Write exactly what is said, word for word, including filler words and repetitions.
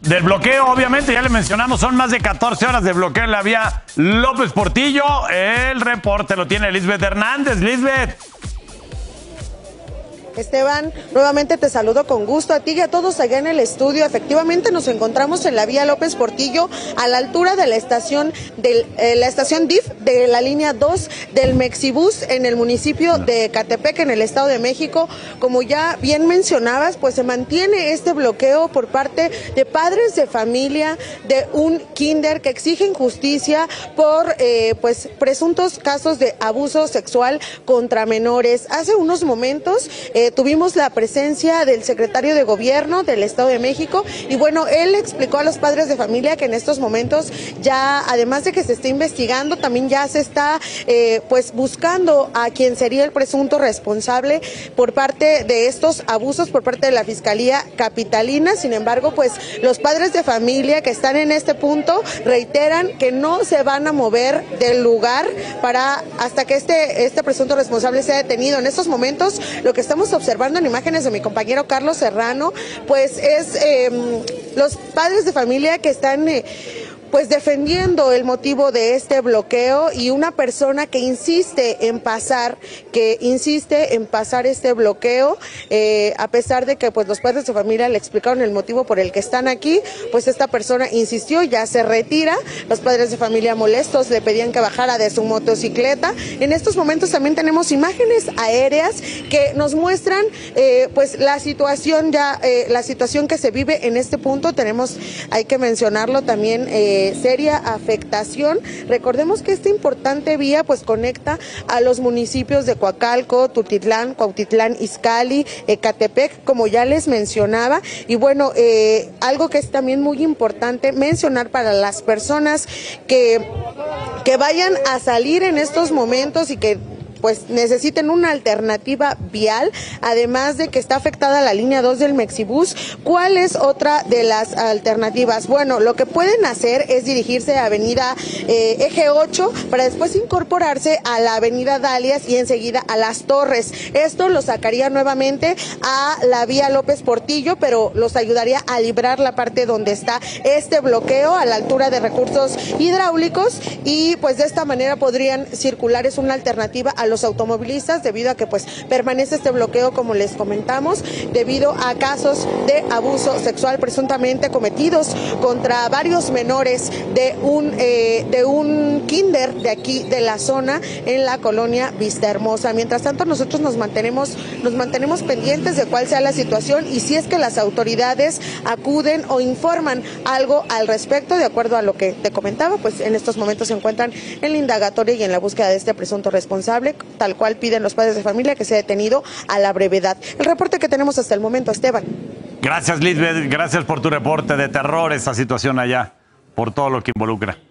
Del bloqueo, obviamente, ya le mencionamos, son más de catorce horas de bloqueo en la vía López Portillo. El reporte lo tiene Lisbeth Hernández. Lisbeth. Esteban, nuevamente te saludo con gusto a ti y a todos allá en el estudio. Efectivamente nos encontramos en la vía López Portillo a la altura de la estación del, eh, la estación D I F de la línea dos del Mexibus en el municipio de Ecatepec, en el Estado de México. Como ya bien mencionabas, pues se mantiene este bloqueo por parte de padres de familia de un kinder que exigen justicia por eh, pues presuntos casos de abuso sexual contra menores. Hace unos momentos Eh, tuvimos la presencia del secretario de Gobierno del Estado de México y bueno, él explicó a los padres de familia que en estos momentos ya, además de que se está investigando, también ya se está eh, pues buscando a quien sería el presunto responsable por parte de estos abusos por parte de la Fiscalía Capitalina. Sin embargo, pues los padres de familia que están en este punto reiteran que no se van a mover del lugar para hasta que este, este presunto responsable sea detenido. En estos momentos lo que estamos observando en imágenes de mi compañero Carlos Serrano, pues es eh, los padres de familia que están eh, pues defendiendo el motivo de este bloqueo y una persona que insiste en pasar, que insiste en pasar este bloqueo, eh, a pesar de que pues los padres de familia le explicaron el motivo por el que están aquí, pues esta persona insistió, ya se retira. Los padres de familia molestos le pedían que bajara de su motocicleta. En estos momentos también tenemos imágenes aéreas que nos muestran eh, pues la situación ya, eh, la situación que se vive en este punto. Tenemos, hay que mencionarlo también, eh, seria afectación. Recordemos que esta importante vía pues conecta a los municipios de Coacalco, Tultitlán, Cuautitlán Izcalli, Ecatepec, como ya les mencionaba. Y bueno, eh, algo que es también muy importante mencionar para las personas que, que vayan a salir en estos momentos y que pues necesiten una alternativa vial, además de que está afectada la línea dos del Mexibus. ¿Cuál es otra de las alternativas? Bueno, lo que pueden hacer es dirigirse a avenida eh, Eje ocho para después incorporarse a la avenida Dalias y enseguida a Las Torres. Esto los sacaría nuevamente a la vía López Portillo, pero los ayudaría a librar la parte donde está este bloqueo a la altura de recursos hidráulicos y pues de esta manera podrían circular. Es una alternativa a los automovilistas debido a que pues permanece este bloqueo, como les comentamos, debido a casos de abuso sexual presuntamente cometidos contra varios menores de un eh, de un kinder de aquí de la zona en la colonia Vistahermosa. Mientras tanto nosotros nos mantenemos nos mantenemos pendientes de cuál sea la situación y si es que las autoridades acuden o informan algo al respecto. De acuerdo a lo que te comentaba, pues en estos momentos se encuentran en la indagatoria y en la búsqueda de este presunto responsable, tal cual piden los padres de familia que sea detenido a la brevedad. El reporte que tenemos hasta el momento, Esteban. Gracias, Lisbeth, gracias por tu reporte de terror, esa situación allá, por todo lo que involucra.